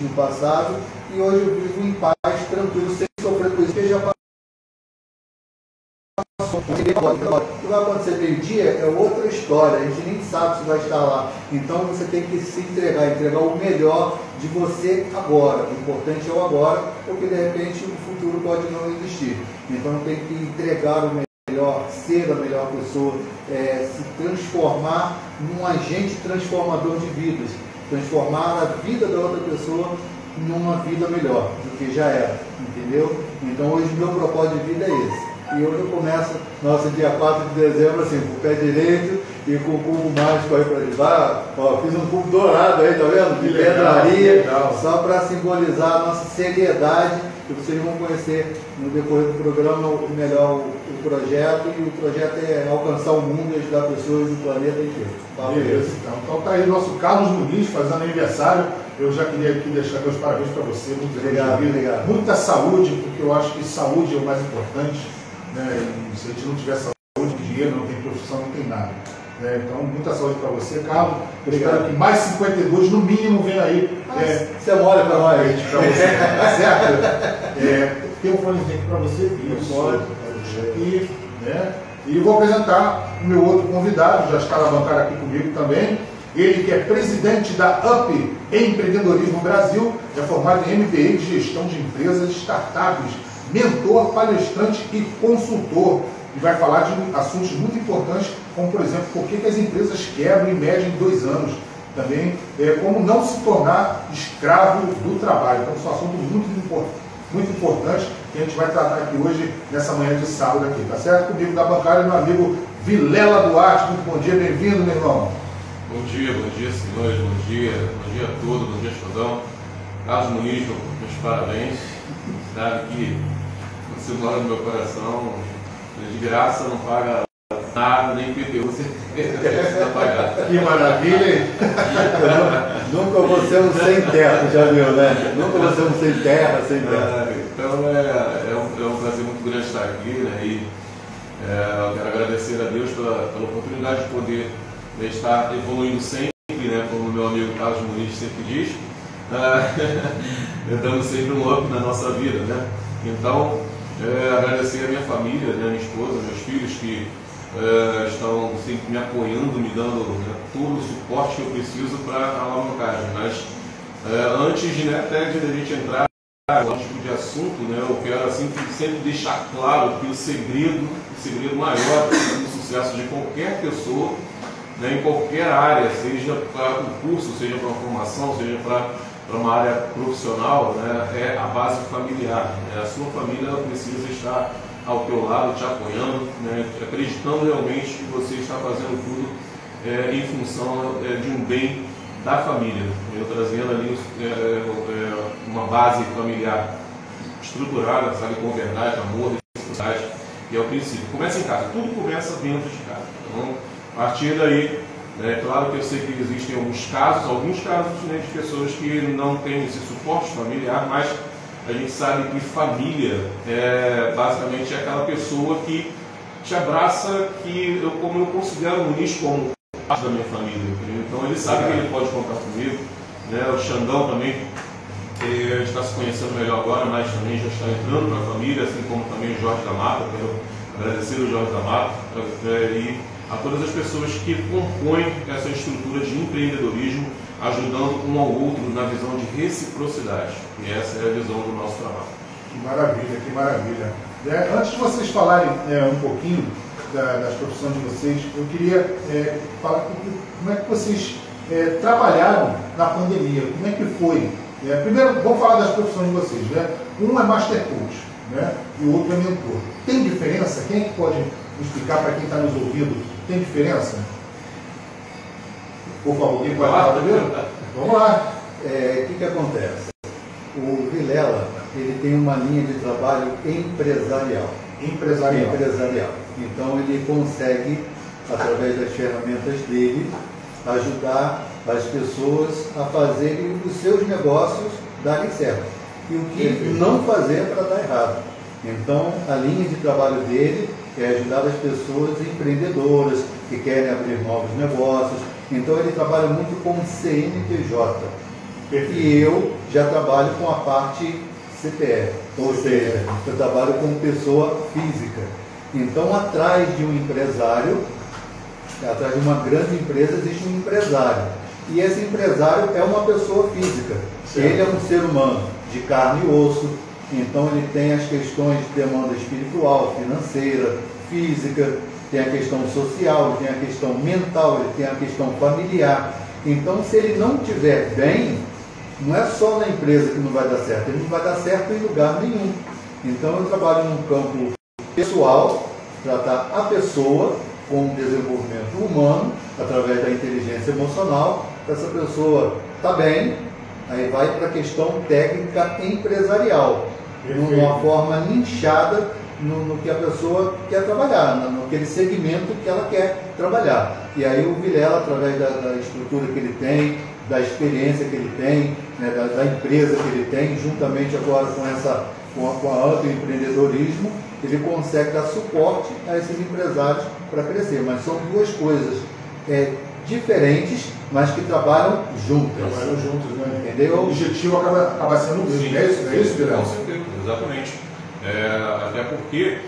no passado e hoje eu vivo em paz, tranquilo, sem sofrer com isso, porque já passou. O que vai acontecer meio-dia é outra história, a gente nem sabe se vai estar lá. Então você tem que se entregar, entregar o melhor de você agora. O importante é o agora, porque de repente o futuro pode não existir. Então tem que entregar o melhor. Ser a melhor pessoa, se transformar num agente transformador de vidas, transformar a vida da outra pessoa numa vida melhor do que já era, entendeu? Então hoje meu propósito de vida é esse, e hoje eu começo nosso dia 4 de dezembro assim, com o pé direito e com o cubo mágico aí para levar, ó, fiz um cubo dourado aí, tá vendo? De pedraria, só para simbolizar a nossa seriedade. Que vocês vão conhecer no decorrer do programa o melhor o projeto, e o projeto é alcançar o mundo e ajudar pessoas do planeta inteiro. Beleza, então tá aí o nosso Carlos Muniz fazendo aniversário. Eu já queria aqui deixar meus parabéns para você, muito obrigado, obrigado. Muita saúde, porque eu acho que saúde é o mais importante, né? Se a gente não tiver saúde, dinheiro, não tem profissão, não tem nada. É, então, muita saúde para você, Carlos. Obrigado. Espero que mais 52 no mínimo venha aí. Você mora para nós. Para você, tá certo? Tem um fonezinho aqui para você. Isso. E vou apresentar o meu outro convidado, já está na bancada aqui comigo também. Ele que é presidente da UP Empreendedorismo Brasil, é formado em MBA de Gestão de Empresas e Startups, mentor, palestrante e consultor. E vai falar de assuntos muito importantes, como, por exemplo, por que as empresas quebram em média em 2 anos. Também, como não se tornar escravo do trabalho. Então, são assuntos muito importantes que a gente vai tratar aqui hoje, nessa manhã de sábado aqui, tá certo? Comigo da bancada, meu amigo Vilela Duarte. Muito bom dia, bem-vindo, meu irmão. Bom dia, senhores, bom dia a todos, bom dia, Xandão. Carlos Muniz, meus parabéns. Sabe que você mora no meu coração. De graça, não paga nada, nem PTU você precisa pagar. Que maravilha! Nunca vou ser um sem terra, já viu, né? Nunca vou ser um sem terra, sem terra. Então é um prazer muito grande estar aqui, né? E eu quero agradecer a Deus pela oportunidade de poder estar evoluindo sempre, né? Como meu amigo Carlos Muniz sempre diz, dando sempre um up na nossa vida, né? Então, agradecer a minha família, né, minha esposa, meus filhos que estão sempre me apoiando, me dando, né, todo o suporte que eu preciso para a alavancagem. Mas antes, né, até de a gente entrar no tipo de assunto, né, eu quero sempre deixar claro que o segredo maior do sucesso de qualquer pessoa, né, em qualquer área, seja para um curso, seja para uma formação, seja para uma área profissional, né, é a base familiar, né? A sua família precisa estar ao teu lado, te apoiando, né, acreditando realmente que você está fazendo tudo em função de um bem da família, eu trazendo ali uma base familiar estruturada, sabe, com verdade, amor, responsabilidade, que é o princípio. Começa em casa, tudo começa dentro de casa. Então, a partir daí, é claro que eu sei que existem alguns casos, né, de pessoas que não têm esse suporte familiar, mas a gente sabe que família é basicamente aquela pessoa que te abraça, que como eu considero o Muniz como parte da minha família. Então ele sabe que ele pode contar comigo, né? O Xandão também está se conhecendo melhor agora, mas também já está entrando para a família, assim como também o Jorge da Mata. Quero agradecer o Jorge da Mata a todas as pessoas que compõem essa estrutura de empreendedorismo, ajudando um ao outro na visão de reciprocidade. E essa é a visão do nosso trabalho. Que maravilha, que maravilha. Antes de vocês falarem um pouquinho das profissões de vocês, eu queria falar como é que vocês trabalharam na pandemia, como é que foi. Primeiro, vamos falar das profissões de vocês, né? Um é master coach, né, e o outro é mentor. Tem diferença? Quem é que pode explicar para quem está nos ouvindo? Tem diferença? Por favor, quem vai falar primeiro? Vamos lá. O que acontece? O Vilela, ele tem uma linha de trabalho empresarial. Empresarial. Então ele consegue, através das ferramentas dele, ajudar as pessoas a fazerem os seus negócios darem certo. E o que não fazer para dar errado. Então a linha de trabalho dele é ajudar as pessoas empreendedoras que querem abrir novos negócios. Então ele trabalha muito com CNPJ, Perfeito. E eu já trabalho com a parte CPF, ou seja, eu trabalho com pessoa física. Então, atrás de um empresário, atrás de uma grande empresa, existe um empresário. E esse empresário é uma pessoa física. Certo. Ele é um ser humano de carne e osso, então ele tem as questões de demanda espiritual, financeira, física, tem a questão social, tem a questão mental, tem a questão familiar. Então, se ele não estiver bem, não é só na empresa que não vai dar certo, ele não vai dar certo em lugar nenhum. Então, eu trabalho num campo pessoal, tratar a pessoa com o desenvolvimento humano, através da inteligência emocional, essa pessoa está bem, aí vai para a questão técnica empresarial, numa forma nichada no que a pessoa quer trabalhar, naquele segmento que ela quer trabalhar. E aí o Vilela, através da estrutura que ele tem, da experiência que ele tem, né, da empresa que ele tem, juntamente agora com a UP Empreendedorismo, ele consegue dar suporte a esses empresários para crescer. Mas são duas coisas diferentes, mas que trabalham juntas. Trabalham juntos, né? Entendeu? O objetivo acaba sendo um mesmo, é isso, Vilela? Com certeza, exatamente. Até porque,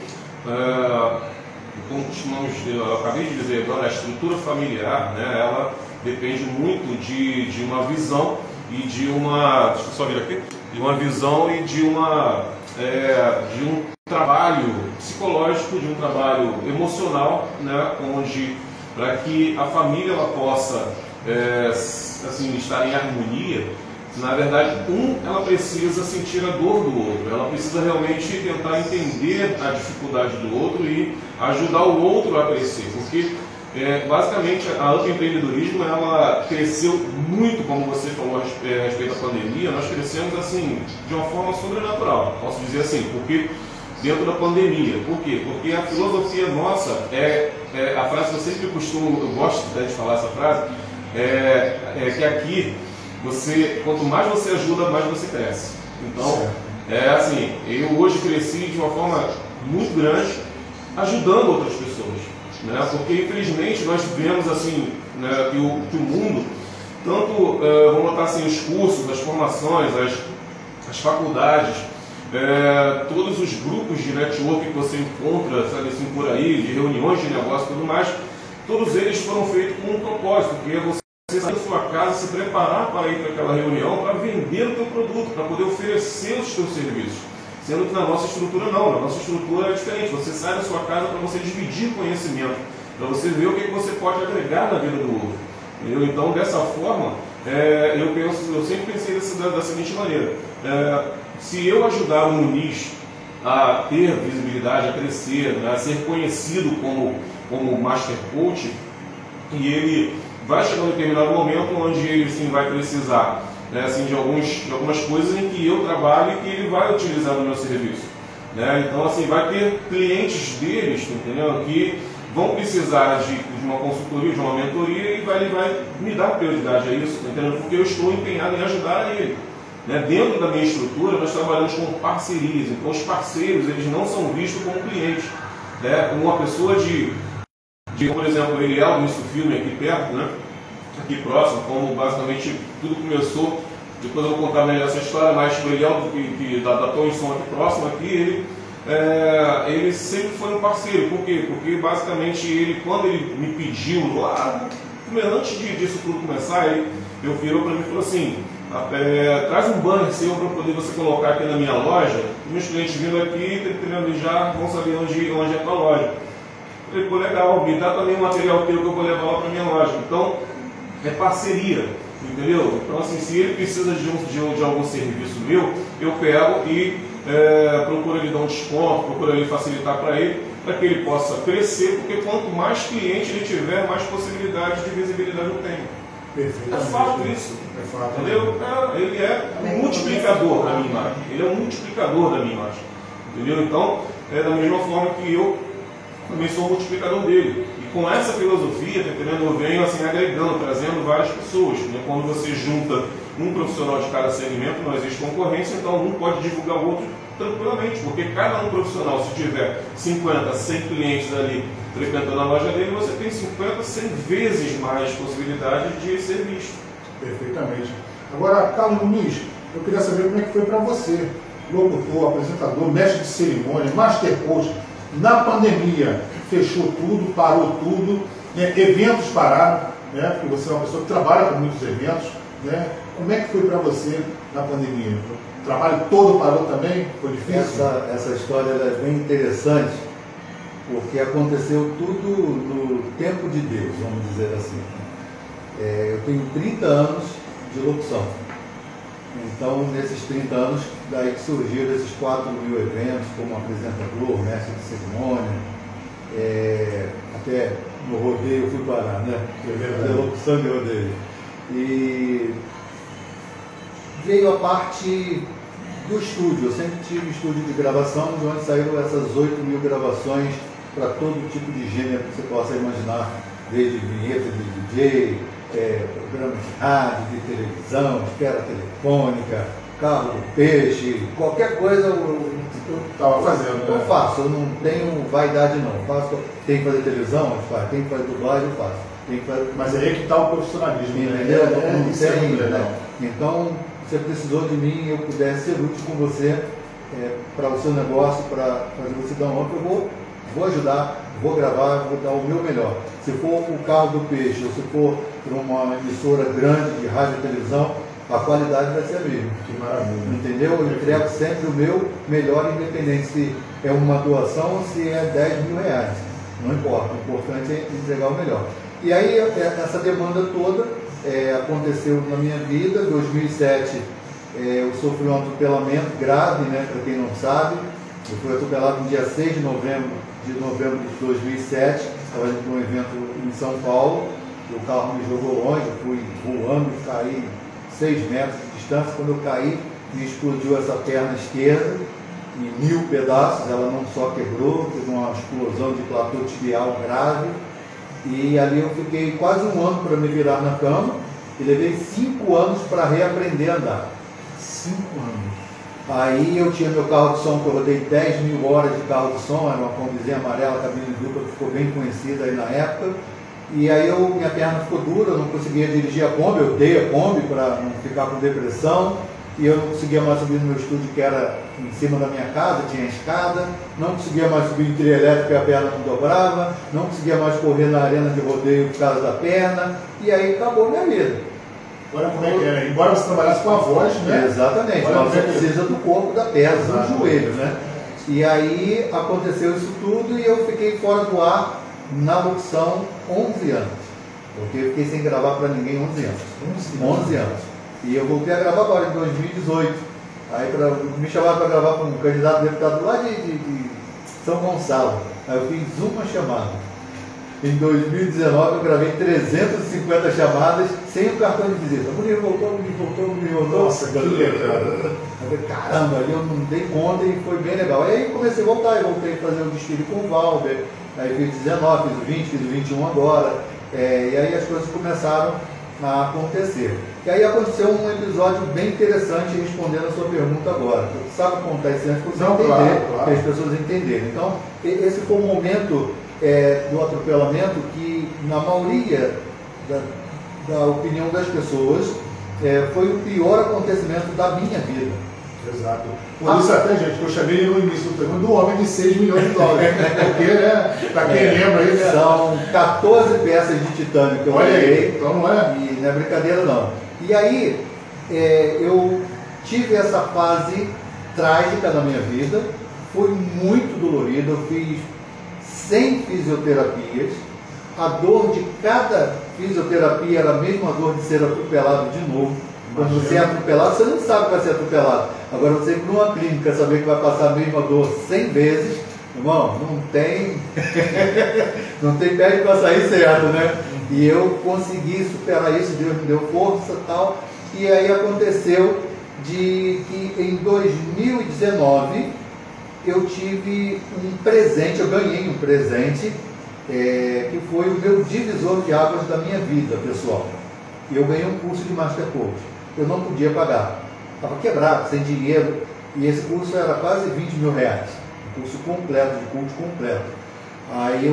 eu acabei de dizer agora, a estrutura familiar, né, ela depende muito de uma visão e de uma... Deixa eu só vir aqui. De uma visão e de uma... de um trabalho psicológico, de um trabalho emocional, né, onde para que a família ela possa assim, estar em harmonia, na verdade, ela precisa sentir a dor do outro, ela precisa realmente tentar entender a dificuldade do outro e ajudar o outro a crescer, porque basicamente a UP Empreendedorismo ela cresceu muito, como você falou a respeito da pandemia, nós crescemos assim, de uma forma sobrenatural, posso dizer assim, porque dentro da pandemia. Por quê? Porque a filosofia nossa é a frase que eu sempre costumo, eu gosto até de falar essa frase, que aqui, quanto mais você ajuda, mais você cresce. Então, assim, eu hoje cresci de uma forma muito grande, ajudando outras pessoas, né? Porque infelizmente nós vemos assim, né, que o mundo, tanto, vamos botar assim, os cursos, as formações, as faculdades, todos os grupos de network que você encontra, sabe assim, por aí, de reuniões de negócio e tudo mais, todos eles foram feitos com um propósito, que é você sair da sua casa, se preparar para ir para aquela reunião, para vender o seu produto, para poder oferecer os seus serviços. Sendo que na nossa estrutura não, na nossa estrutura é diferente, você sai da sua casa para você dividir conhecimento, para você ver o que você pode agregar na vida do outro. Entendeu? Então, dessa forma, eu sempre pensei da seguinte maneira, se eu ajudar o Muniz a ter visibilidade, a crescer, a ser conhecido como Master Coach, e ele vai chegar a um determinado momento onde ele sim, vai precisar, né, assim, de algumas coisas em que eu trabalho e que ele vai utilizar no meu serviço. Né? Então, assim, vai ter clientes deles, entendeu? Que vão precisar de uma consultoria, de uma mentoria, e ele vai me dar prioridade a isso, entendeu? Porque eu estou empenhado em ajudar ele. Dentro da minha estrutura, nós trabalhamos com parcerias, então os parceiros eles não são vistos como clientes. Né? Uma pessoa por exemplo, o Elieldo, nesse filme aqui perto, né? Aqui próximo, como basicamente tudo começou, depois eu vou contar melhor essa história, mas o Elieldo da Torre Son aqui próximo, aqui, ele sempre foi um parceiro. Por quê? Porque basicamente ele, quando ele me pediu lá, antes disso tudo começar, ele virou para mim e falou assim, traz um banner seu para poder você colocar aqui na minha loja, meus clientes vindo aqui, já vão saber onde é a tua loja. Eu falei, pô, legal, me dá também um material teu que eu vou levar lá para minha loja. Então, é parceria, entendeu? Então, assim, se ele precisa de algum serviço meu, eu pego e procuro lhe dar um desconto, procuro lhe facilitar para ele, para que ele possa crescer, porque quanto mais cliente ele tiver, mais possibilidades de visibilidade eu tenho. Perfeito. É fato isso. É fato. Entendeu? Ele é um multiplicador da minha imagem. Ele é um multiplicador da minha imagem. Entendeu? Então, é da mesma forma que eu também sou um multiplicador dele. E com essa filosofia, tá entendendo? Eu venho assim agregando, trazendo várias pessoas. Né? Quando você junta um profissional de cada segmento, não existe concorrência, então um pode divulgar o outro tranquilamente, porque cada um profissional, se tiver 50, 100 clientes ali frequentando a loja dele, você tem 50, 100 vezes mais possibilidade de ser visto. Perfeitamente. Agora, Carlos Muniz, eu queria saber como é que foi para você, locutor, apresentador, mestre de cerimônia, master coach. Na pandemia, fechou tudo, parou tudo, né? Eventos pararam, né? Porque você é uma pessoa que trabalha com muitos eventos, né? Como é que foi para você na pandemia? O trabalho todo parou também? Foi difícil? Essa história é bem interessante, porque aconteceu tudo no tempo de Deus, vamos dizer assim. É, eu tenho 30 anos de locução. Então, nesses 30 anos, daí que surgiram esses 4.000 eventos, como apresentador, mestre de cerimônia, até no rodeio eu fui parar, né? Fazer locução de rodeio. E veio a parte do estúdio. Eu sempre tive estúdio de gravação, de onde saíram essas 8.000 gravações para todo tipo de gênero que você possa imaginar, desde vinheta de DJ, programas de rádio, de televisão, espera telefônica, carro do peixe, qualquer coisa eu faço, eu não tenho vaidade não. Eu faço, tem que fazer televisão, eu faço, tem que fazer dublagem, eu faço. Tem que fazer... Mas aí é que está o profissionalismo, né? Então, você precisou de mim e eu pudesse ser útil com você para o seu negócio, para fazer você dar uma, eu vou ajudar. Vou gravar, vou dar o meu melhor. Se for o carro do peixe ou se for para uma emissora grande de rádio e televisão, a qualidade vai ser a mesma. Que maravilha. Entendeu? Eu entrego sempre o meu melhor, independente se é uma doação ou se é 10.000 reais. Não importa, o importante é entregar o melhor. E aí, essa demanda toda aconteceu na minha vida. Em 2007, eu sofri um atropelamento grave, né? Para quem não sabe, eu fui atropelado no dia 6 de novembro. De novembro de 2007, estava indo para um evento em São Paulo, e o carro me jogou longe, eu fui voando, caí 6 metros de distância. Quando eu caí, me explodiu essa perna esquerda em 1000 pedaços, ela não só quebrou, teve uma explosão de platô tibial grave, e ali eu fiquei quase um ano para me virar na cama, e levei 5 anos para reaprender a andar. 5 anos. Aí eu tinha meu carro de som, que eu rodei 10.000 horas de carro de som, era uma combizinha amarela, cabine dupla, que ficou bem conhecida aí na época. E aí minha perna ficou dura, eu não conseguia dirigir a Kombi, eu dei a Kombi para não ficar com depressão. E eu não conseguia mais subir no meu estúdio, que era em cima da minha casa, tinha escada. Não conseguia mais subir em trio elétrico, porque a perna não dobrava. Não conseguia mais correr na arena de rodeio por causa da perna. E aí acabou minha vida. Agora, como é que é? Embora você trabalhasse com a voz, né? Exatamente, mas você precisa do corpo, da perna, do joelho, né? E aí aconteceu isso tudo e eu fiquei fora do ar na locução 11 anos. Porque eu fiquei sem gravar para ninguém 11 anos. 11 anos. E eu voltei a gravar agora em 2018. Aí me chamaram para gravar com um candidato a deputado lá de São Gonçalo. Aí eu fiz uma chamada. Em 2019 eu gravei 350 chamadas sem o cartão de visita. Me voltou. Nossa, que legal. Eu falei, caramba, ali eu não dei conta e foi bem legal. Aí comecei a voltar, eu voltei a fazer um desfile com o Valber, aí fiz 19, fiz 20, fiz 21 agora. E aí as coisas começaram a acontecer. E aí aconteceu um episódio bem interessante, respondendo a sua pergunta agora. Você sabe contar esse antes para você entender, para as pessoas entenderem. Então, esse foi um momento... do atropelamento que, na maioria da opinião das pessoas, foi o pior acontecimento da minha vida. Exato. Por isso até, gente, que eu chamei no início do homem de 6 milhões de dólares. Porque, né, para quem lembra aí... Né? São 14 peças de titânio que eu ganhei. Então não é... E não é brincadeira, não. E aí, eu tive essa fase trágica na minha vida. Foi muito dolorida. Eu fiz 100 fisioterapias, a dor de cada fisioterapia era a mesma dor de ser atropelado de novo. Quando você é atropelado, você não sabe que vai ser atropelado. Agora você ir numa clínica saber que vai passar a mesma dor 100 vezes, irmão, não tem não tem pé para sair certo, né? E eu consegui superar isso, Deus me deu força e tal. E aí aconteceu de que em 2019 eu tive um presente, eu ganhei um presente que foi o meu divisor de águas da minha vida, pessoal. Eu ganhei um curso de Master Coach. Eu não podia pagar. Estava quebrado, sem dinheiro. E esse curso era quase 20.000 reais. Um curso completo, de curso completo. Aí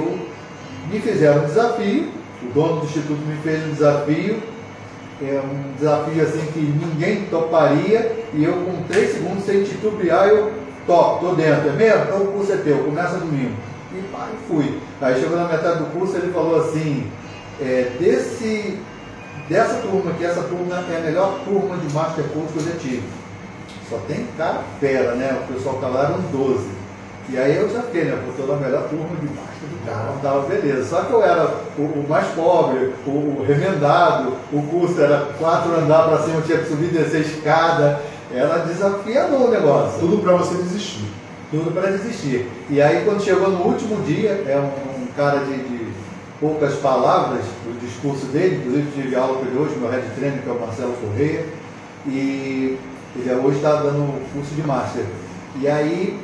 me fizeram um desafio. O dono do instituto me fez um desafio. É um desafio assim que ninguém toparia, e eu com 3 segundos, sem titubear, eu topo, tô dentro, é mesmo? Então o curso é teu, começa domingo. E pá, fui. Aí chegou na metade do curso, ele falou assim, dessa turma aqui, essa turma é a melhor turma de master coach que eu já tive. Só tem cara fera, né? O pessoal tá lá, eram 12. E aí eu já fiquei, né? Porque eu era a melhor turma de master do cara, não dava beleza. Só que eu era o mais pobre, o remendado, o curso era 4 andar pra cima, eu tinha que subir e descer a escada. Era desafiador o negócio. Tudo pra você desistir. Tudo pra desistir. E aí quando chegou no último dia, é um cara de poucas palavras, o discurso dele, inclusive tive aula com ele hoje, meu head trainer, que é o Marcelo Correia, e ele hoje está dando curso de Master. E aí,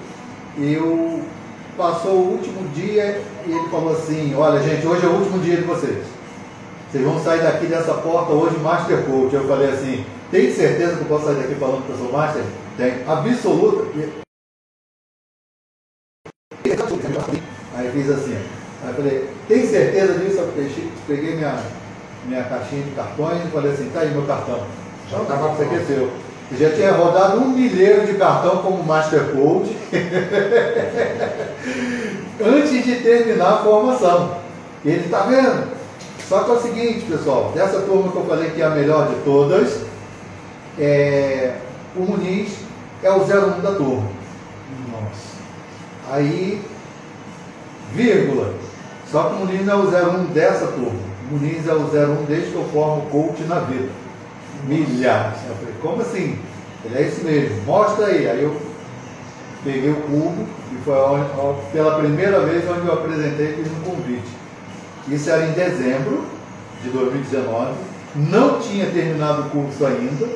passou o último dia e ele falou assim, olha gente, hoje é o último dia de vocês. Vocês vão sair daqui dessa porta hoje Master Coach. Eu falei assim, tem certeza que eu posso sair daqui falando que eu sou Master? Tem, absoluta. Aí fiz assim, aí falei, tem certeza disso? Eu peguei minha caixinha de cartões e falei assim, tá aí meu cartão. Já estava com você seu. Já tinha rodado 1 milhão de cartão como Master Coach antes de terminar a formação. Ele tá vendo? Só que é o seguinte, pessoal, dessa turma que eu falei que é a melhor de todas, o Muniz é o 01 da turma. Nossa. Aí, vírgula. Só que o Muniz não é o 01 dessa turma. O Muniz é o 01 desde que eu formo coach na vida. Milhares. Eu falei, como assim? Ele é isso mesmo, mostra aí. Aí eu peguei o cubo e foi pela primeira vez onde eu apresentei e fiz um convite. Isso era em dezembro de 2019, não tinha terminado o curso ainda,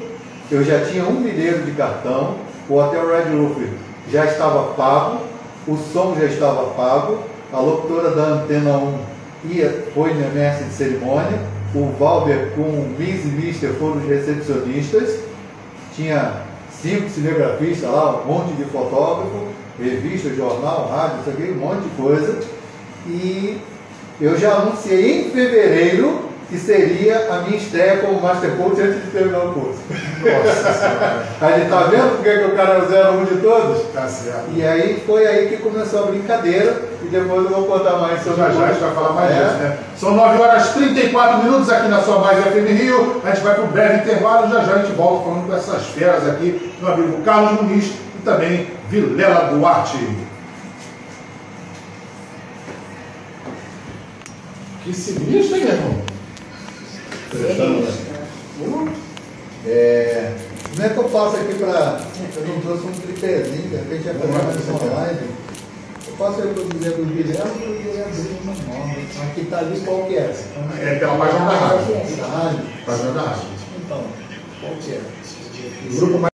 eu já tinha 1 milhão de cartão, o Hotel Red Roof já estava pago, o som já estava pago, a locutora da Antena 1 foi minha mestre de cerimônia, o Valber com o Miss e Mister foram os recepcionistas, tinha 5 cinegrafistas lá, um monte de fotógrafo, revista, jornal, rádio, isso aqui, um monte de coisa. E eu já anunciei em fevereiro que seria a minha estreia como Master Coach antes de terminar o curso. Nossa Senhora! Aí tá vendo porque é que o cara era o 01 de todos? Tá certo. E aí foi aí que começou a brincadeira e depois eu vou contar mais sobre isso. Já a gente vai falar mais disso, né? São 9h34 aqui na sua Mais FM Rio. A gente vai para um breve intervalo, já a gente volta falando com essas feras aqui, meu amigo Carlos Muniz e também Vilela Duarte. Que sinistro, hein, meu irmão? Como é que eu faço aqui para... Eu não trouxe um tripézinho, de repente é para uma live. Eu faço aí para o Guilherme abrir uma norma. Aqui está ali qual que é? É pela página da rádio. Página da rádio. Então, qual que é? Grupo